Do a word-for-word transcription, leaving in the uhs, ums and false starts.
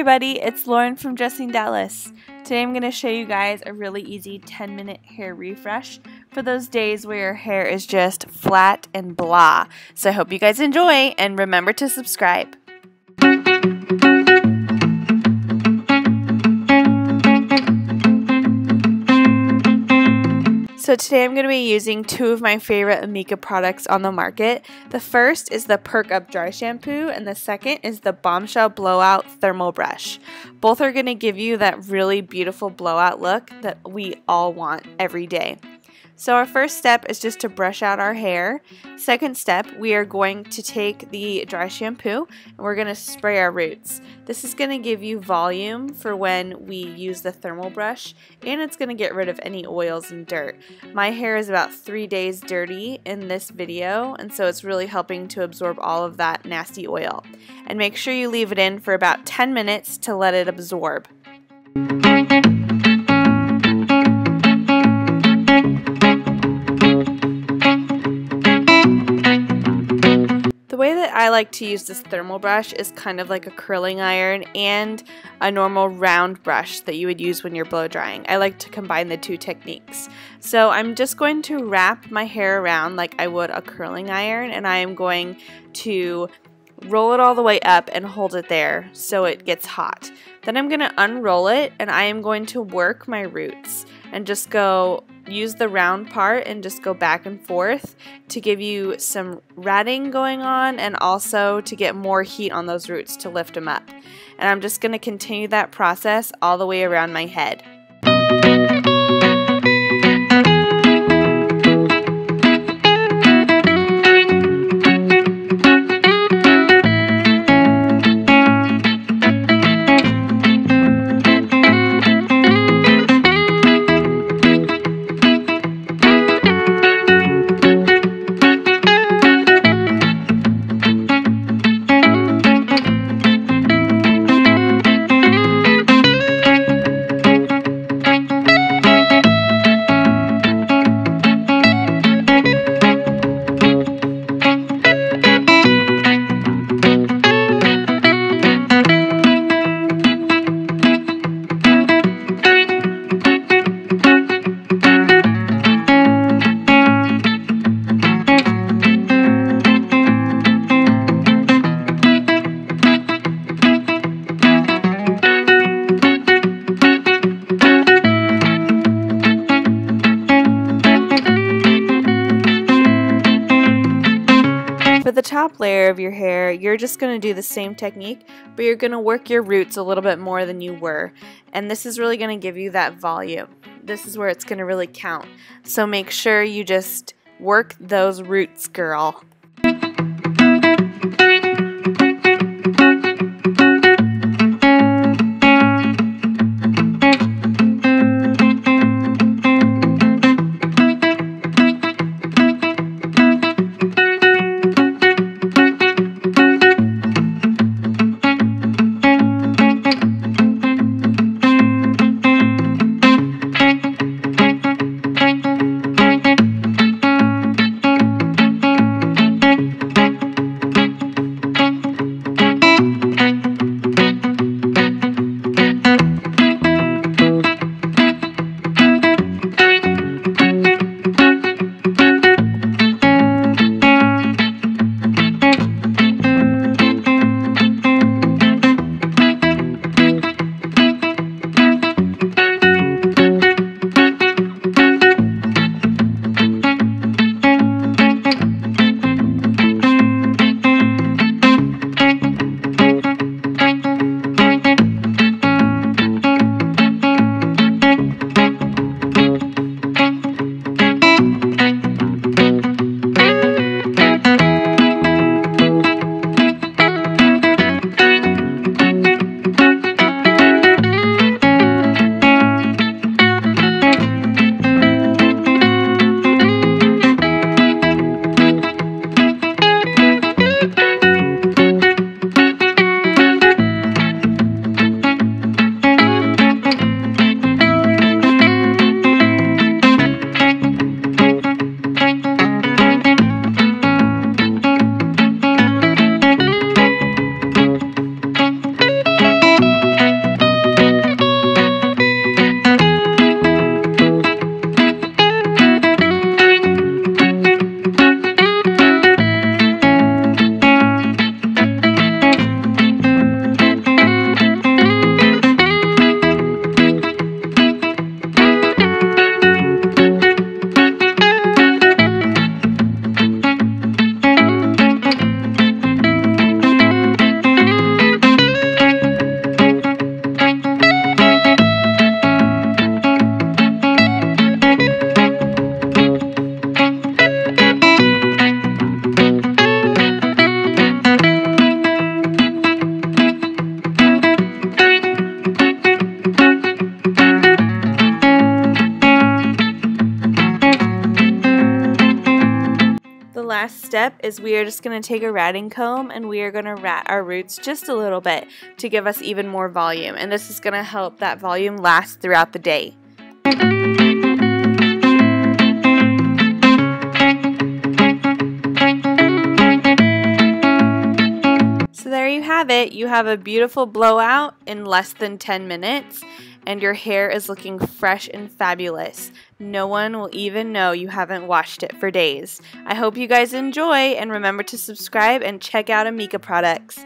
everybody, it's Lauren from Dressing Dallas. Today I'm going to show you guys a really easy ten minute hair refresh for those days where your hair is just flat and blah. So I hope you guys enjoy and remember to subscribe. So today I'm going to be using two of my favorite Amika products on the market. The first is the Perk Up Dry Shampoo and the second is the Bombshell Blowout Thermal Brush. Both are going to give you that really beautiful blowout look that we all want every day. So our first step is just to brush out our hair. Second step, we are going to take the dry shampoo and we're going to spray our roots. This is going to give you volume for when we use the thermal brush and it's going to get rid of any oils and dirt. My hair is about three days dirty in this video and so it's really helping to absorb all of that nasty oil. And make sure you leave it in for about ten minutes to let it absorb. The way that I like to use this thermal brush is kind of like a curling iron and a normal round brush that you would use when you're blow drying. I like to combine the two techniques. So I'm just going to wrap my hair around like I would a curling iron and I am going to roll it all the way up and hold it there so it gets hot. Then I'm going to unroll it and I am going to work my roots and just go use the round part and just go back and forth to give you some ratting going on and also to get more heat on those roots to lift them up. And I'm just going to continue that process all the way around my head. For the top layer of your hair, you're just going to do the same technique, but you're going to work your roots a little bit more than you were. And this is really going to give you that volume. This is where it's going to really count. So make sure you just work those roots, girl. step is we are just going to take a ratting comb and we are going to rat our roots just a little bit to give us even more volume, and this is going to help that volume last throughout the day. There you have it. You have a beautiful blowout in less than ten minutes, and your hair is looking fresh and fabulous. No one will even know you haven't washed it for days. I hope you guys enjoy, and remember to subscribe and check out Amika products.